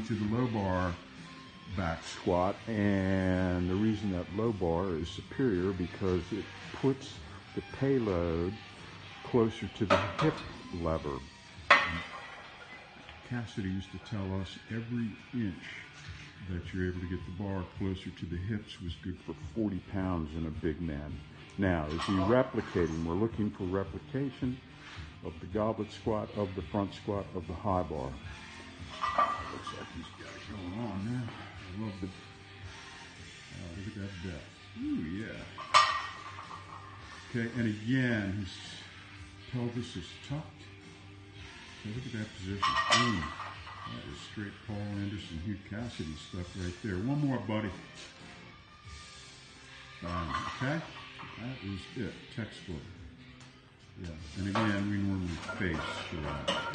on to the low bar back squat, and the reason that low bar is superior because it puts the payload closer to the hip lever. Cassidy used to tell us every inch that you're able to get the bar closer to the hips was good for 40 pounds in a big man. Now, as you replicating, we're looking for replication of the goblet squat, of the front squat, of the high bar. Looks like he's got it going on now. I love the, look at that depth. Ooh, yeah. Okay, and again, his pelvis is tucked. Now look at that position. Ooh, that is straight Paul Anderson, Hugh Cassidy stuff right there. One more, buddy. Okay, that is it, textbook. Yeah, and again, we normally face.